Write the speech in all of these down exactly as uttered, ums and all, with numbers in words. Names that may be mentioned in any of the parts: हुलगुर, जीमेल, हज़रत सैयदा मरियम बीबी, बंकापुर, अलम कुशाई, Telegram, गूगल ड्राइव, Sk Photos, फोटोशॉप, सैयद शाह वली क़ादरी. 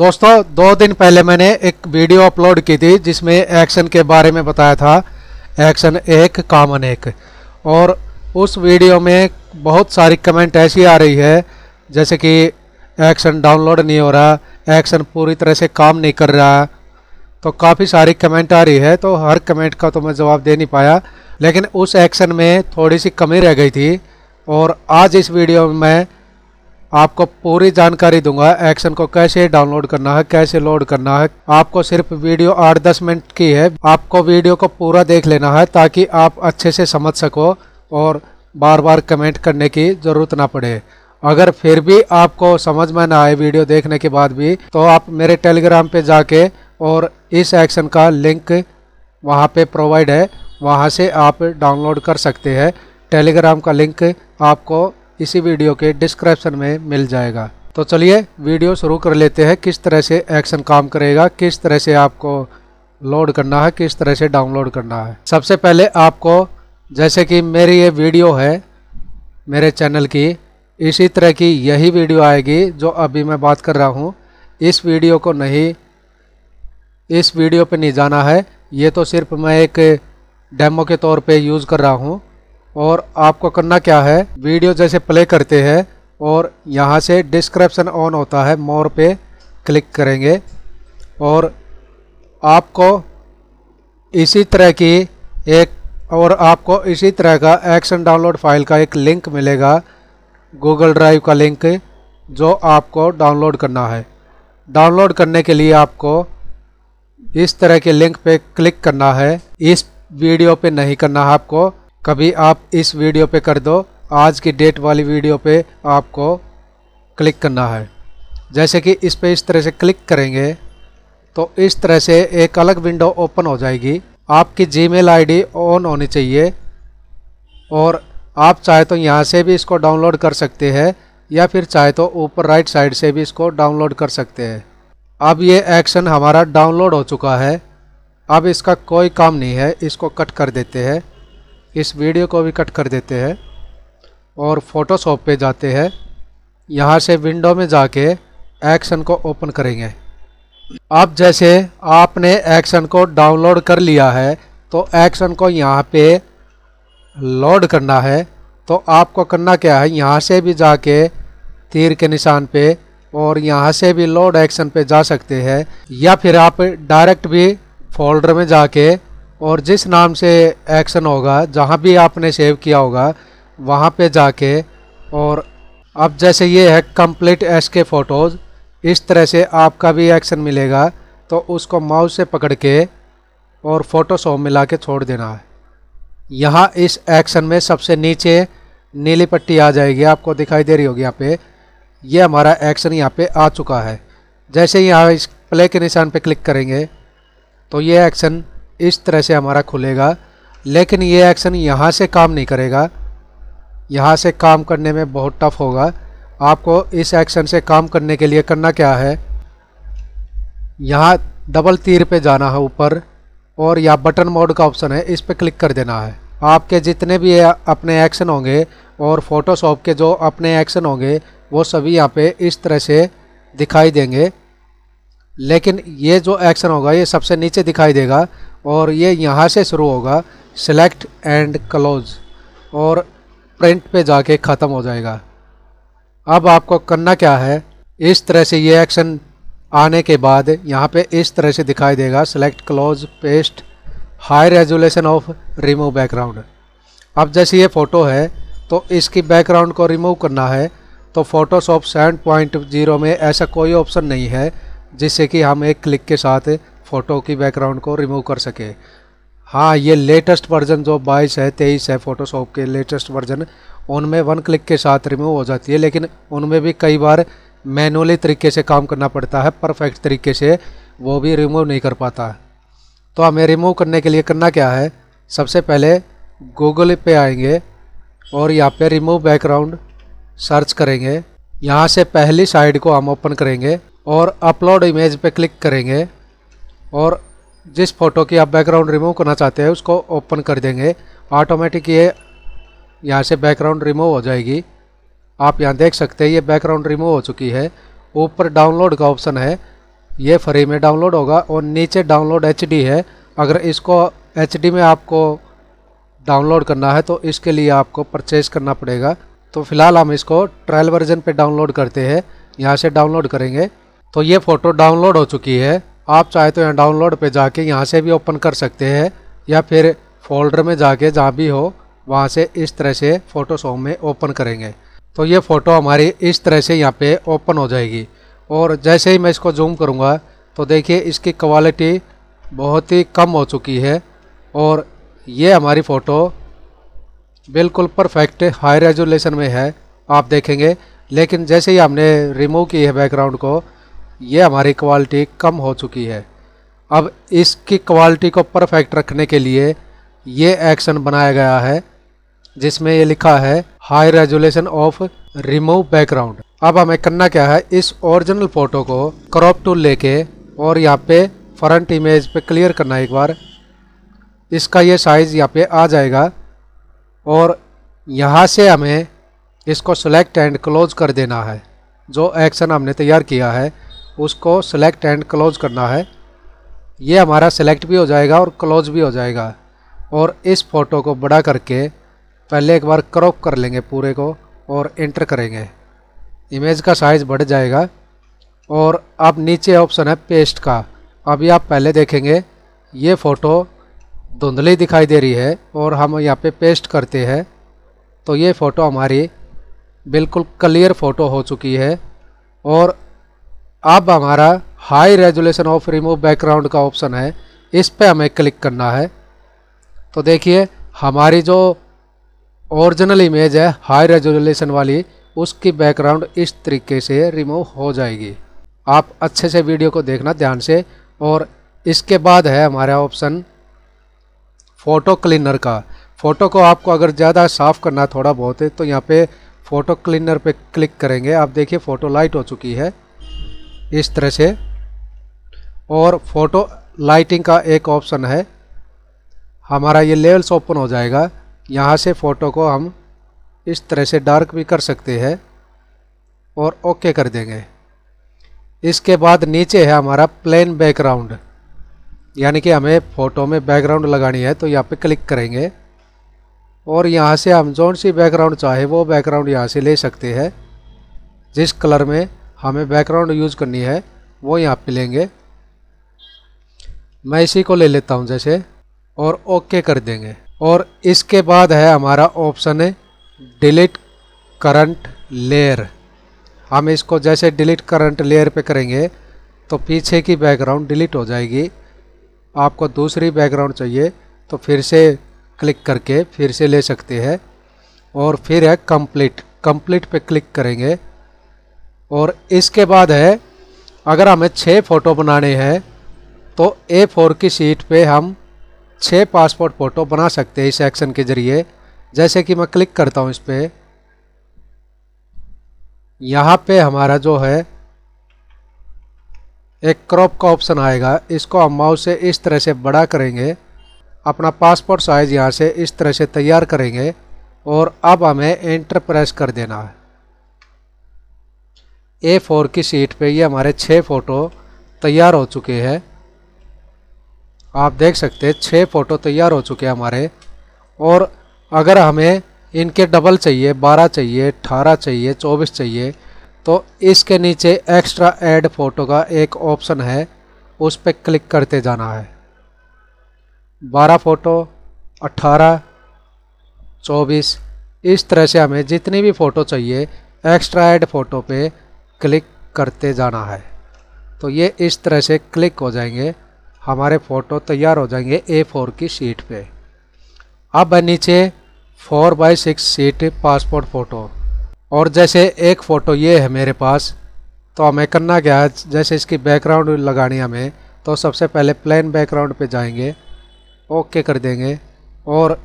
दोस्तों दो दिन पहले मैंने एक वीडियो अपलोड की थी जिसमें एक्शन के बारे में बताया था, एक्शन एक कामन एक। और उस वीडियो में बहुत सारी कमेंट ऐसी आ रही है जैसे कि एक्शन डाउनलोड नहीं हो रहा, एक्शन पूरी तरह से काम नहीं कर रहा, तो काफ़ी सारी कमेंट आ रही है। तो हर कमेंट का तो मैं जवाब दे नहीं पाया, लेकिन उस एक्शन में थोड़ी सी कमी रह गई थी। और आज इस वीडियो में आपको पूरी जानकारी दूंगा, एक्शन को कैसे डाउनलोड करना है, कैसे लोड करना है। आपको सिर्फ वीडियो आठ दस मिनट की है, आपको वीडियो को पूरा देख लेना है ताकि आप अच्छे से समझ सको और बार बार कमेंट करने की ज़रूरत ना पड़े। अगर फिर भी आपको समझ में ना आए वीडियो देखने के बाद भी, तो आप मेरे टेलीग्राम पे जाके, और इस एक्शन का लिंक वहाँ पे प्रोवाइड है, वहाँ से आप डाउनलोड कर सकते हैं। टेलीग्राम का लिंक आपको इसी वीडियो के डिस्क्रिप्शन में मिल जाएगा। तो चलिए वीडियो शुरू कर लेते हैं, किस तरह से एक्शन काम करेगा, किस तरह से आपको लोड करना है, किस तरह से डाउनलोड करना है। सबसे पहले आपको, जैसे कि मेरी ये वीडियो है मेरे चैनल की, इसी तरह की यही वीडियो आएगी जो अभी मैं बात कर रहा हूँ। इस वीडियो को नहीं, इस वीडियो पे नहीं जाना है, ये तो सिर्फ मैं एक डेमो के तौर पे यूज़ कर रहा हूँ। और आपको करना क्या है, वीडियो जैसे प्ले करते हैं और यहाँ से डिस्क्रिप्शन ऑन होता है, मोर पे क्लिक करेंगे और आपको इसी तरह की एक और आपको इसी तरह का एक्शन डाउनलोड फाइल का एक लिंक मिलेगा, गूगल ड्राइव का लिंक, जो आपको डाउनलोड करना है। डाउनलोड करने के लिए आपको इस तरह के लिंक पे क्लिक करना है। इस वीडियो पे नहीं करना है आपको, कभी आप इस वीडियो पे कर दो, आज की डेट वाली वीडियो पे आपको क्लिक करना है। जैसे कि इस पे इस तरह से क्लिक करेंगे तो इस तरह से एक अलग विंडो ओपन हो जाएगी। आपकी जीमेल आईडी ऑन होनी चाहिए और आप चाहे तो यहाँ से भी इसको डाउनलोड कर सकते हैं या फिर चाहे तो ऊपर राइट साइड से भी इसको डाउनलोड कर सकते हैं। अब ये एक्शन हमारा डाउनलोड हो चुका है, अब इसका कोई काम नहीं है, इसको कट कर देते हैं, इस वीडियो को भी कट कर देते हैं और फोटोशॉप पे जाते हैं। यहाँ से विंडो में जाके एक्शन को ओपन करेंगे। अब जैसे आपने एक्शन को डाउनलोड कर लिया है तो एक्शन को यहाँ पे लोड करना है। तो आपको करना क्या है, यहाँ से भी जाके तीर के निशान पे और यहाँ से भी लोड एक्शन पे जा सकते हैं, या फिर आप डायरेक्ट भी फोल्डर में जाके और जिस नाम से एक्शन होगा, जहाँ भी आपने सेव किया होगा वहाँ पे जाके। और अब जैसे ये है कंप्लीट एसके फोटोज़, इस तरह से आपका भी एक्शन मिलेगा। तो उसको माउस से पकड़ के और फोटोशॉप मिला के छोड़ देना है। यहाँ इस एक्शन में सबसे नीचे नीली पट्टी आ जाएगी, आपको दिखाई दे रही होगी यहाँ पे। ये हमारा एक्शन यहाँ पे आ चुका है। जैसे यहाँ इस प्ले के निशान पे क्लिक करेंगे तो ये एक्शन इस तरह से हमारा खुलेगा। लेकिन ये एक्शन यहाँ से काम नहीं करेगा, यहाँ से काम करने में बहुत टफ होगा। आपको इस एक्शन से काम करने के लिए करना क्या है, यहाँ डबल तीर पे जाना है ऊपर और यहाँ बटन मोड का ऑप्शन है, इस पर क्लिक कर देना है। आपके जितने भी अपने एक्शन होंगे और फोटोशॉप के जो अपने एक्शन होंगे वो सभी यहाँ पे इस तरह से दिखाई देंगे। लेकिन ये जो एक्शन होगा ये सबसे नीचे दिखाई देगा और ये यहाँ से शुरू होगा, सिलेक्ट एंड क्लोज, और प्रिंट पे जाके ख़त्म हो जाएगा। अब आपको करना क्या है, इस तरह से ये एक्शन आने के बाद यहाँ पे इस तरह से दिखाई देगा, select close paste high resolution of remove background. अब जैसे ये फ़ोटो है तो इसकी बैकग्राउंड को रिमूव करना है। तो फोटोशॉप सेवन पॉइंट ज़ीरो में ऐसा कोई ऑप्शन नहीं है जिससे कि हम एक क्लिक के साथ फ़ोटो की बैकग्राउंड को रिमूव कर सके। हाँ, ये लेटेस्ट वर्जन जो बाईस है, तेईस है, फ़ोटोशॉप के लेटेस्ट वर्जन, उनमें वन क्लिक के साथ रिमूव हो जाती है। लेकिन उनमें भी कई बार मैनुअली तरीके से काम करना पड़ता है, परफेक्ट तरीके से वो भी रिमूव नहीं कर पाता। तो हमें रिमूव करने के लिए करना क्या है, सबसे पहले गूगल पे आएंगे और यहाँ पे रिमूव बैकग्राउंड सर्च करेंगे। यहाँ से पहली साइड को हम ओपन करेंगे और अपलोड इमेज पे क्लिक करेंगे और जिस फ़ोटो की आप बैकग्राउंड रिमूव करना चाहते हैं उसको ओपन कर देंगे। ऑटोमेटिक ये यहाँ से बैकग्राउंड रिमूव हो जाएगी। आप यहाँ देख सकते हैं ये बैकग्राउंड रिमूव हो चुकी है। ऊपर डाउनलोड का ऑप्शन है, ये फ्री में डाउनलोड होगा और नीचे डाउनलोड एचडी है। अगर इसको एचडी में आपको डाउनलोड करना है तो इसके लिए आपको परचेज करना पड़ेगा। तो फिलहाल हम इसको ट्रायल वर्जन पे डाउनलोड करते हैं, यहाँ से डाउनलोड करेंगे। तो ये फ़ोटो डाउनलोड हो चुकी है। आप चाहे तो यहाँ डाउनलोड पे जाके यहाँ से भी ओपन कर सकते हैं या फिर फोल्डर में जाके जहाँ भी हो वहाँ से इस तरह से फ़ोटोशॉप में ओपन करेंगे। तो ये फ़ोटो हमारी इस तरह से यहाँ पे ओपन हो जाएगी और जैसे ही मैं इसको जूम करूँगा तो देखिए इसकी क्वालिटी बहुत ही कम हो चुकी है और ये हमारी फ़ोटो बिल्कुल परफेक्ट हाई रेजोल्यूशन में है, आप देखेंगे। लेकिन जैसे ही हमने रिमूव की है बैकग्राउंड को, ये हमारी क्वालिटी कम हो चुकी है। अब इसकी क्वालिटी को परफेक्ट रखने के लिए ये एक्शन बनाया गया है जिसमें ये लिखा है high resolution of remove background. अब हमें करना क्या है, इस ओरिजिनल फ़ोटो को क्रॉप टूल लेके और यहाँ पे फ्रंट इमेज पे क्लियर करना है एक बार। इसका ये साइज़ यहाँ पे आ जाएगा और यहाँ से हमें इसको सेलेक्ट एंड क्लोज कर देना है। जो एक्शन हमने तैयार किया है उसको सेलेक्ट एंड क्लोज करना है। ये हमारा सेलेक्ट भी हो जाएगा और क्लोज भी हो जाएगा। और इस फ़ोटो को बड़ा करके पहले एक बार क्रॉप कर लेंगे पूरे को और एंटर करेंगे, इमेज का साइज़ बढ़ जाएगा। और अब नीचे ऑप्शन है पेस्ट का। अभी आप पहले देखेंगे ये फ़ोटो धुंधली दिखाई दे रही है और हम यहाँ पे पेस्ट करते हैं तो ये फ़ोटो हमारी बिल्कुल क्लियर फ़ोटो हो चुकी है। और अब हमारा high resolution of remove background का ऑप्शन है, इस पे हमें क्लिक करना है। तो देखिए हमारी जो ओरिजिनल इमेज है हाई रेजोल्यूशन वाली, उसकी बैकग्राउंड इस तरीके से रिमूव हो जाएगी। आप अच्छे से वीडियो को देखना ध्यान से। और इसके बाद है हमारा ऑप्शन फ़ोटो क्लीनर का। फ़ोटो को आपको अगर ज़्यादा साफ़ करना थोड़ा बहुत है तो यहाँ पे फ़ोटो क्लीनर पे क्लिक करेंगे। आप देखिए फ़ोटो लाइट हो चुकी है इस तरह से। और फ़ोटो लाइटिंग का एक ऑप्शन है, हमारा ये लेवल्स ओपन हो जाएगा। यहाँ से फ़ोटो को हम इस तरह से डार्क भी कर सकते हैं और ओके कर देंगे। इसके बाद नीचे है हमारा प्लेन बैकग्राउंड, यानी कि हमें फ़ोटो में बैकग्राउंड लगानी है तो यहाँ पे क्लिक करेंगे और यहाँ से हम जो सी बैकग्राउंड चाहे वो बैकग्राउंड यहाँ से ले सकते हैं। जिस कलर में हमें बैकग्राउंड यूज़ करनी है वो यहाँ पे लेंगे। मैं इसी को ले लेता हूँ जैसे और ओके कर देंगे। और इसके बाद है हमारा ऑप्शन है डिलीट करंट लेयर। हम इसको जैसे डिलीट करंट लेयर पे करेंगे तो पीछे की बैकग्राउंड डिलीट हो जाएगी। आपको दूसरी बैकग्राउंड चाहिए तो फिर से क्लिक करके फिर से ले सकते हैं। और फिर है कंप्लीट, कंप्लीट पे क्लिक करेंगे। और इसके बाद है अगर हमें छः फ़ोटो बनाने हैं तो ए फोर की शीट पे हम छः पासपोर्ट फ़ोटो बना सकते हैं इस एक्शन के ज़रिए। जैसे कि मैं क्लिक करता हूँ इस पर, यहाँ पे हमारा जो है एक क्रॉप का ऑप्शन आएगा। इसको हम माउस से इस तरह से बड़ा करेंगे, अपना पासपोर्ट साइज़ यहाँ से इस तरह से तैयार करेंगे। और अब हमें एंटर प्रेस कर देना है। ए फोर की शीट पे ये हमारे छः फ़ोटो तैयार हो चुके हैं, आप देख सकते हैं छः फ़ोटो तैयार हो चुके हैं हमारे। और अगर हमें इनके डबल चाहिए, बारह चाहिए, अठारह चाहिए, चौबीस चाहिए, तो इसके नीचे एक्स्ट्रा ऐड फ़ोटो का एक ऑप्शन है, उस पर क्लिक करते जाना है। बारह फ़ोटो, अठारह, चौबीस, इस तरह से हमें जितनी भी फ़ोटो चाहिए एक्स्ट्रा ऐड फ़ोटो पे क्लिक करते जाना है। तो ये इस तरह से क्लिक हो जाएंगे, हमारे फ़ोटो तैयार हो जाएंगे ए फोर की शीट पे। अब नीचे four by six sheet passport photo, और जैसे एक फ़ोटो ये है मेरे पास, तो हमें करना क्या है, जैसे इसकी बैकग्राउंड लगानी हमें तो सबसे पहले प्लेन बैकग्राउंड पे जाएंगे, ओके कर देंगे। और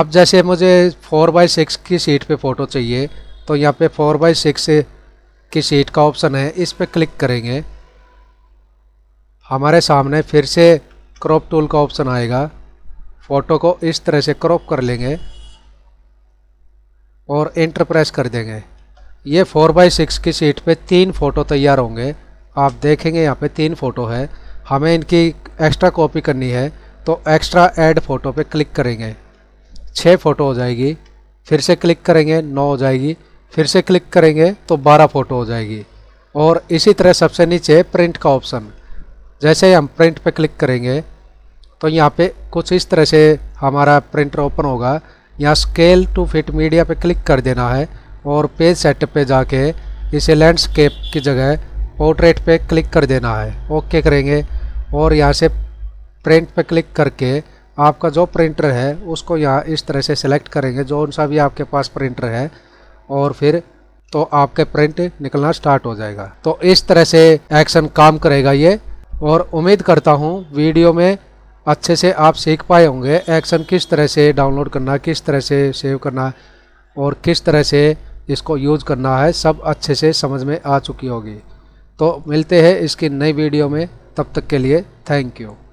अब जैसे मुझे फोर बाई सिक्स की सीट पे फ़ोटो चाहिए तो यहाँ पे फोर बाई सिक्स की सीट का ऑप्शन है, इस पे क्लिक करेंगे। हमारे सामने फिर से क्रॉप टूल का ऑप्शन आएगा, फ़ोटो को इस तरह से क्रॉप कर लेंगे और एंटर प्रेस कर देंगे। ये फोर बाई सिक्स की शीट पे तीन फ़ोटो तैयार होंगे। आप देखेंगे यहाँ पे तीन फ़ोटो है, हमें इनकी एक्स्ट्रा कॉपी करनी है तो एक्स्ट्रा ऐड फ़ोटो पे क्लिक करेंगे, छः फ़ोटो हो जाएगी। फिर से क्लिक करेंगे, नौ हो जाएगी। फिर से क्लिक करेंगे तो बारह फ़ोटो हो जाएगी। और इसी तरह सबसे नीचे प्रिंट का ऑप्शन, जैसे हम प्रिंट पे क्लिक करेंगे तो यहाँ पे कुछ इस तरह से हमारा प्रिंटर ओपन होगा। यहाँ स्केल टू फिट मीडिया पे क्लिक कर देना है और पेज सेटअप पे जाके इसे लैंडस्केप की जगह पोर्ट्रेट पे क्लिक कर देना है। ओके करेंगे और यहाँ से प्रिंट पे क्लिक करके आपका जो प्रिंटर है उसको यहाँ इस तरह से सिलेक्ट करेंगे, जो सा भी आपके पास प्रिंटर है, और फिर तो आपके प्रिंट निकलना स्टार्ट हो जाएगा। तो इस तरह से एक्शन काम करेगा ये। और उम्मीद करता हूँ वीडियो में अच्छे से आप सीख पाए होंगे एक्शन किस तरह से डाउनलोड करना, किस तरह से सेव करना और किस तरह से इसको यूज़ करना है, सब अच्छे से समझ में आ चुकी होगी। तो मिलते हैं इसकी नई वीडियो में, तब तक के लिए थैंक यू।